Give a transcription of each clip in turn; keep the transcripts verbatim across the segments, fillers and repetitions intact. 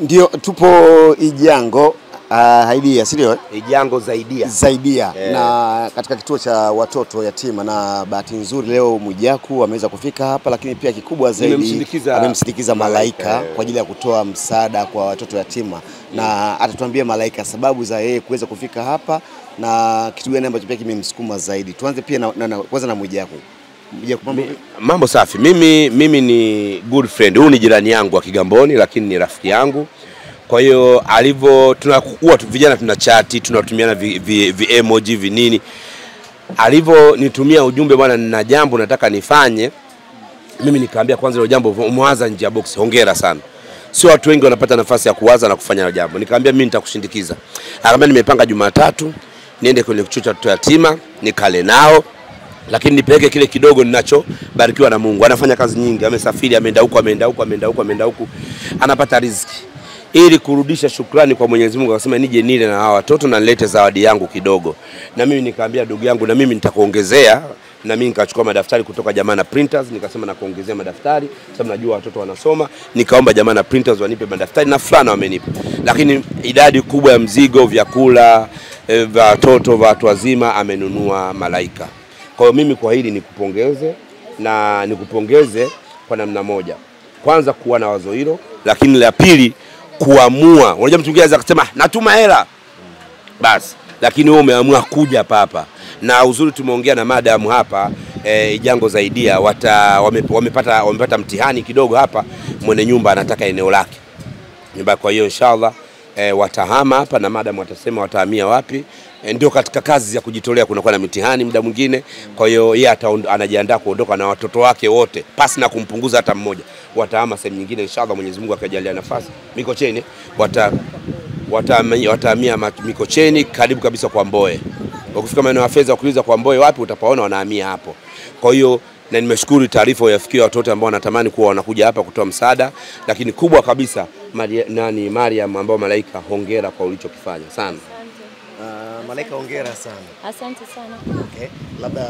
Ndio tupo Ijango Haidia, sio? Ijango Zaidia. Zaidia. Yeah. Na katika kituo cha watoto yatima, na bahati nzuri leo Mwijaku ameweza kufika hapa, lakini pia kikubwa zaidi amemsindikiza Malaika, Malaika kwa ajili ya kutoa msaada kwa watoto yatima. Yeah. Na atatuambia Malaika sababu za yeye kuweza kufika hapa na kitu gani ambacho pia kimemsukuma zaidi. Tuanze pia na, na, na kwanza na Mwijaku. Mambo, mambo safi. Mimi mimi ni good friend. Huyu ni jirani yangu wa Kigamboni, lakini ni rafiki yangu. Kwa hiyo alivyo tunakuwa vijana tunachati, tunatumiana vi, vi, vi emoji vinini. Alivyo nitumia ujumbe, bwana nina jambo nataka nifanye. Mimi nikaambia kwanza ile jambo muanza nje ya box. Hongera sana. Sio watu wengi wanapata nafasi ya kuwaza na kufanya ile jambo. Nikaambia mimi nitakushindikiza. Akamwambia nimepanga Jumatatu niende kwenye kichuo cha watoto yatima, nikale nao. Lakini nipeleke kile kidogo ninacho barikiwa na Mungu. Anafanya kazi nyingi, amesafiri, ameenda huko, ameenda huko, ameenda huko, ameenda huko, anapata riziki. Ili kurudisha shukrani kwa Mwenyezi Mungu, akasema nije nile na hawa watoto na nilete zawadi yangu kidogo. Na mimi nikamwambia ndugu yangu, na mimi nitakuongezea. Na mimi nikachukua madaftari kutoka Jamana Printers, nikasema na kuongezea madaftari sababu najua watoto wanasoma. Nikaomba Jamana Printers wanipe madaftari na fulana wamenipa. Lakini idadi kubwa ya mzigo, vyakula vya watoto, watu wazima amenunua Malaika. Kwa mimi kwa hili nikupongeze, na nikupongeze kwa namna moja. Kwanza kuwa na wazo hilo, lakini la pili kuamua. Unajua mtu mwingine akasema natuma hela. Bas, lakini wewe umeamua kuja papa. Na uzuri tumeongea na madam hapa, e, Ijango Zaidia, wata wame, wamepata wamepata mtihani kidogo hapa, mwenye nyumba anataka eneo lake. Nyumba, kwa hiyo inshallah e, watahama hapa, na madam watasema watahamia wapi. Ndio katika kazi ya kujitolea kunakuwa na mitihani muda mwingine. Kwa hiyo yeye anajiandaa kuondoka na watoto wake wote pasi na kumpunguza hata mmoja. Watahama sehemu nyingine inshallah, Mwenyezi Mungu akajalia nafasi. Mikocheni wata watahamia wata, wata Mikocheni karibu kabisa kwa Mboe. Ukifika maeneo ya Fedha ukiuliza kwa Mboe wapi, utapaona wanahamia hapo. Kwa hiyo na nimeshukuru taarifa uyafikia watoto ambao wanatamani kuwa wanakuja hapa kutoa msaada. Lakini kubwa kabisa Maria, nani Mariam ambao Malaika, hongera kwa ulichokifanya sana. Uh, Malaika hongera sana. Asante sana. Okay. Labda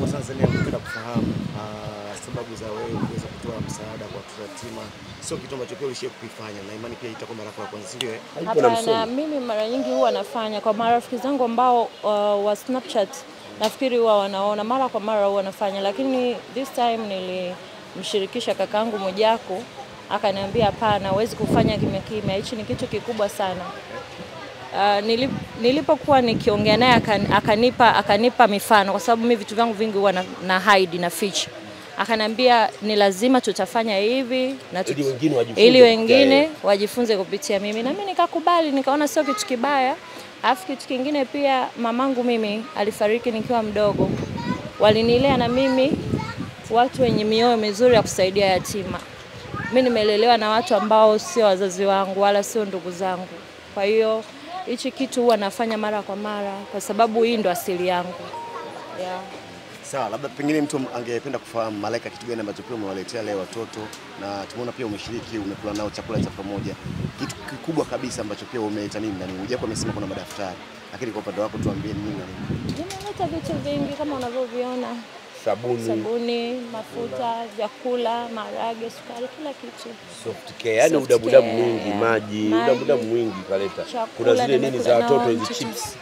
kwa Tanzania tunataka kufahamu uh, sababu za wewe kuweza kutoa msaada kwa watoto yatima. Sio kitu ambacho wewe ulishe kukifanya, na imani pia itakuwa mara kwa kwanza, sio? Hapana, mimi mara nyingi huwa nafanya kwa marafiki zangu ambao uh, wa Snapchat. Nafikiri huwa wanaona mara kwa mara huwa nafanya, lakini this time nilimshirikisha kakangu Mwijaku, akaniambia hapana, huwezi kufanya kimya kimya. Hichi ni kitu kikubwa sana. Uh, nilip, nilipokuwa nikiongea naye akanipa akanipa mifano, kwa sababu mimi vitu vyangu vingi huwa na, na hide na fiche. Akanambia ni lazima tutafanya hivi na tut... ili wengine wajifunze, ili wengine wajifunze kupitia mimi. Na mimi nikakubali, nikaona sio kitu kibaya. Alafu kitu kingine pia, mamangu mimi alifariki nikiwa mdogo. Walinilea na mimi watu wenye mioyo mizuri ya kusaidia yatima. Mimi nimelelewa na watu ambao sio wazazi wangu wala sio ndugu zangu. Kwa hiyo hichi kitu huwa nafanya mara kwa mara kwa sababu hii ndo asili yangu. Yeah. Sawa, labda pengine mtu angependa kufahamu Malaika kitu gani ambacho pia umewaletea leo watoto, na tumeona pia umeshiriki, umekula nao chakula cha pamoja. Kitu kikubwa kabisa ambacho pia umeleta nini ndani? Unajua kwa amesema kuna madaftari. Lakini kwa upande wako tuambie nini ndani? Nimeleta vitu vingi kama unavyoviona. Sabuni, sabuni, mafuta, vyakula, marage, sukari, kila kitu. Soft care, yani udabudabu mwingi, maji, udabudabu mwingi kaleta. Kuna zile nini za watoto hizo chips.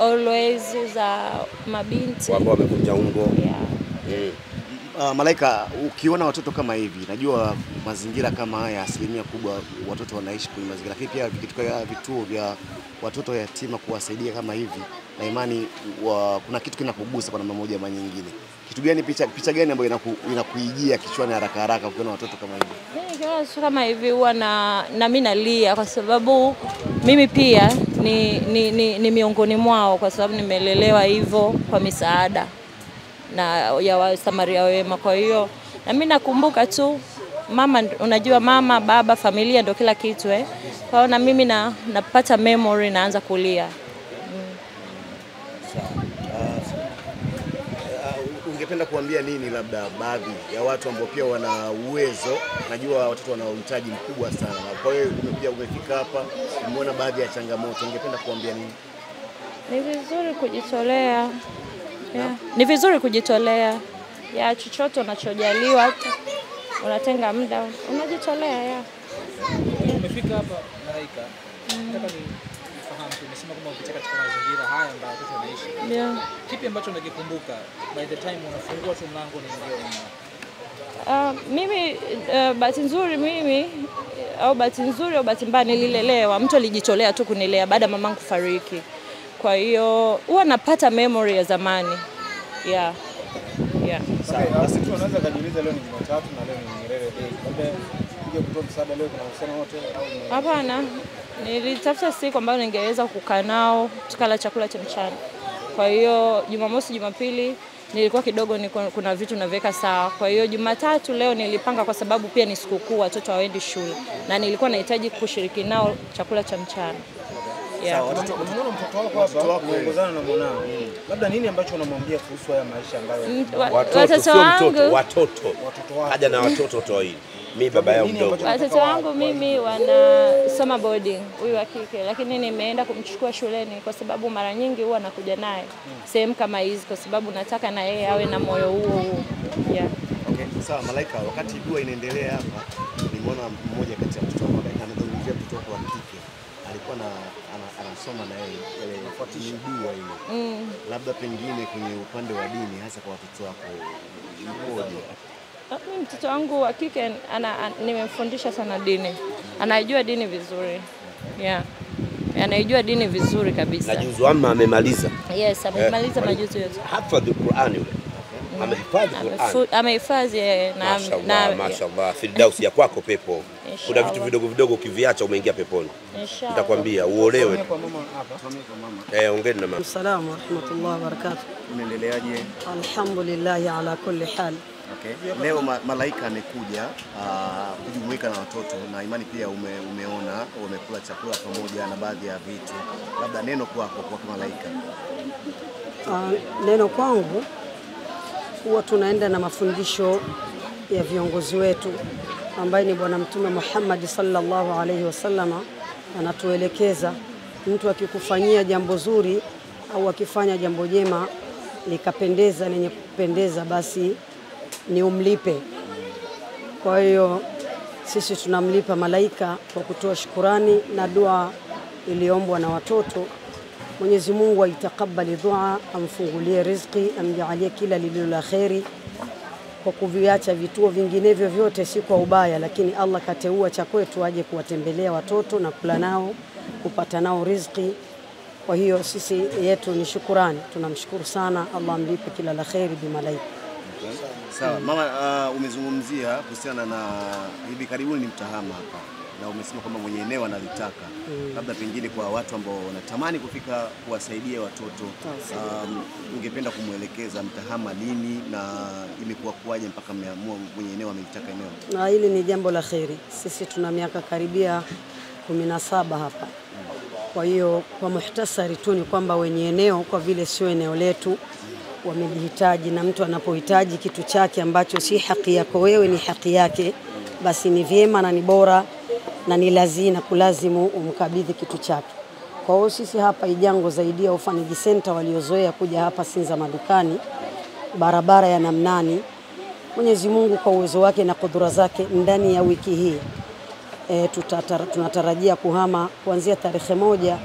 Always za mabinti. Wao wamekuja ungo. Yeah. Yeah. Uh, Malaika, ukiona watoto kama hivi, najua mazingira kama haya asilimia kubwa watoto wanaishi kwenye mazingira, lakini pia vikitokea vituo vya watoto yatima kuwasaidia kama hivi, na imani wa, kuna kitu kinakugusa kwa namna moja ama nyingine. Kitu gani, picha picha gani ambayo inaku, inakuijia kichwani haraka haraka ukiona watoto kama hivi? Mimi kama kama hivi huwa na na mimi nalia kwa sababu mimi pia ni ni, ni, ni miongoni mwao, kwa sababu nimelelewa hivyo kwa misaada na ya wasamaria wema. Kwa hiyo na mimi nakumbuka tu mama, unajua mama, baba, familia ndio kila kitu eh. Kwa hiyo na mimi na napata memory, naanza kulia. Mm. Uh, ungependa kuambia nini labda baadhi ya watu ambao pia wana uwezo? Najua watoto wana uhitaji mkubwa sana. Kwa hiyo umepia umefika hapa, umeona baadhi ya changamoto. Ungependa kuambia nini? Ni vizuri kujitolea. Yeah. Ni vizuri kujitolea. Ya chochote unachojaliwa, unatenga muda, unajitolea. Yeah. Kufika hapa Malaika, nataka nifahamu, umesema kwamba unataka katika mazingira haya ambayo sisi tunaishi. Yeah. Kipi ambacho unakikumbuka by the time unafungua tu mlango unaingia? Uh, mimi uh, bahati nzuri mimi au bahati nzuri au bahati mbaya nililelewa, mtu alijitolea tu kunilea baada mamangu kufariki. Kwa hiyo huwa napata memory ya zamani. Yeah. Yeah. Sawa. Sisi tunaweza kujiuliza leo ni Jumatatu na leo ni Nyerere Day. Kumbe kuja kutoa msaada leo kuna uhusiano wote au? Hapana. Nilitafuta siku ambayo ningeweza kukaa nao tukala chakula cha mchana. Kwa hiyo Jumamosi, Jumapili nilikuwa kidogo ni kuna vitu naviweka sawa. Kwa hiyo Jumatatu leo nilipanga kwa sababu pia ni sikukuu, watoto hawaendi shule na nilikuwa nahitaji kushiriki nao chakula cha mchana. Yeah. Sawa, unaona mtoto wako hapa kuongozana na mwanao. Labda nini ambacho unamwambia kuhusu haya maisha ambayo watoto sio mtoto, watoto. Haja na watoto tu hili. Mimi baba yao mdogo. Watoto wangu mimi wanasoma boarding, huyu wa kike, lakini nimeenda kumchukua shuleni kwa sababu mara nyingi huwa nakuja naye sehemu kama hizi kwa sababu nataka na yeye awe na moyo huo huo. Yeah. Okay, sawa Malaika, wakati dua inaendelea hapa, nimeona mmoja kati ya watoto wako anazungumzia mtoto wako wa kike. Alikuwa na anasoma na yeye ile kufuatisha dua ile. Mm. Labda pengine kwenye upande wa dini hasa kwa watoto wako. Mimi mtoto wangu wa kike ana nimemfundisha sana dini. Anajua dini vizuri. Yeah. Anajua dini vizuri kabisa. Majuzu ama amemaliza? Yes, amemaliza eh, majuzu yote. Hafadhi Qur'ani yule. Okay. Amehifadhi Qur'ani. Amehifadhi na na mashaallah. Firdausi ya kwako pepo. Kuna vitu vidogo vidogo ukiviacha umeingia peponi. Nitakwambia uolewe. Kwa mama hapa, tunaomba kwa mama. Eh, ongeeni na mama. Assalamu warahmatullahi wabarakatuh. Unaendeleaje? Alhamdulillah ala kulli hal. Okay. Leo ma Malaika amekuja kujumuika na watoto na imani pia ume, umeona wamekula chakula pamoja na baadhi ya vitu. Labda neno kwako kwa Malaika. Uh, neno kwangu huwa tunaenda na mafundisho ya viongozi wetu ambaye ni Bwana Mtume Muhammad sallallahu alaihi wasallama, anatuelekeza mtu akikufanyia jambo zuri au akifanya jambo jema likapendeza lenye kupendeza basi ni umlipe. Kwa hiyo sisi tunamlipa Malaika kwa kutoa shukrani na dua iliombwa na watoto. Mwenyezi Mungu aitakubali dua, amfungulie riziki, amjalie kila lililo la khairi. Kwa kuviacha vituo vinginevyo vyote si kwa ubaya, lakini Allah kateua cha kwetu aje kuwatembelea watoto na kula nao, kupata nao riziki. Kwa hiyo sisi yetu ni shukrani. Tunamshukuru sana Allah, amlipe kila la khairi bi Malaika. Sawa. Mama, uh, umezungumzia kuhusiana na hivi karibuni ni mtahama hapa na umesema kwamba mwenye eneo analitaka. Mm. Labda pengine kwa watu ambao wanatamani kufika kuwasaidia watoto, um, ungependa kumwelekeza mtahama nini na imekuwa kuaje mpaka mmeamua mwenye eneo amelitaka eneo? Na hili ni jambo la khairi. Sisi tuna miaka karibia kumi na saba hapa. Kwa hiyo kwa muhtasari tu ni kwamba wenye eneo kwa vile sio eneo letu wamejihitaji, na mtu anapohitaji kitu chake ambacho si haki yako wewe ni haki yake, basi ni vyema na ni bora na ni lazima kulazimu umkabidhi kitu chake. Kwa hiyo sisi hapa Ijango zaidi ya Orphanage Center waliozoea kuja hapa Sinza madukani barabara ya Namnani, Mwenyezi Mungu kwa uwezo wake na kudura zake ndani ya wiki hii e, tutatar, tunatarajia kuhama kuanzia tarehe moja.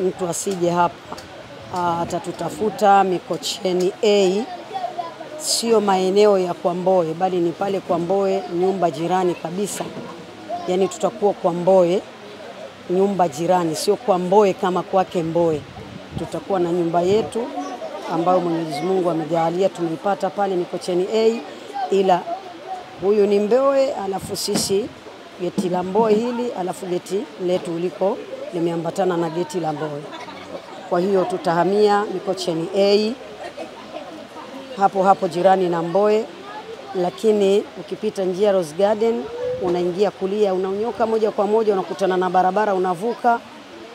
Mtu asije hapa atatutafuta Mikocheni A, sio maeneo ya Kwamboe bali ni pale Kwamboe nyumba jirani kabisa. Yani tutakuwa Kwamboe nyumba jirani, sio Kwamboe kama kwake Mboe. Tutakuwa na nyumba yetu ambayo Mwenyezi Mungu amejalia tumeipata pale Mikocheni A, ila huyu ni Mboe alafu sisi geti la Mboe hili alafu geti letu uliko limeambatana na geti la Mboe. Kwa hiyo tutahamia Mikocheni A hapo hapo jirani na Mboe, lakini ukipita njia Rose Garden unaingia kulia unaonyoka moja kwa moja unakutana na barabara, unavuka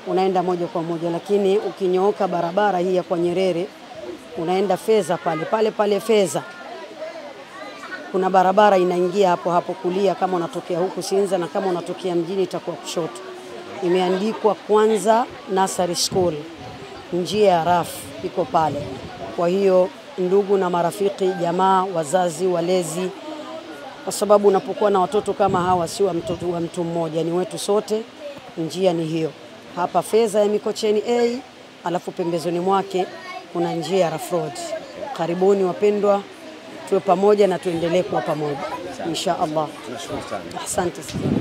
unaenda moja kwa moja, lakini ukinyooka barabara hii ya kwa Nyerere unaenda Feza, pale pale pale Feza kuna barabara inaingia hapo hapo kulia kama unatokea huku Sinza, na kama unatokea mjini itakuwa kushoto. Imeandikwa Kwanza Nursery School, njia ya rafu iko pale. Kwa hiyo ndugu na marafiki, jamaa, wazazi, walezi, kwa sababu unapokuwa na watoto kama hawa si wa mtoto wa mtu mmoja, ni wetu sote. Njia ni hiyo hapa, Feza ya Mikocheni A, alafu pembezoni mwake kuna njia ya Rough Road. Karibuni wapendwa, tuwe pamoja na tuendelee kuwa pamoja insha Allah. Asante sana.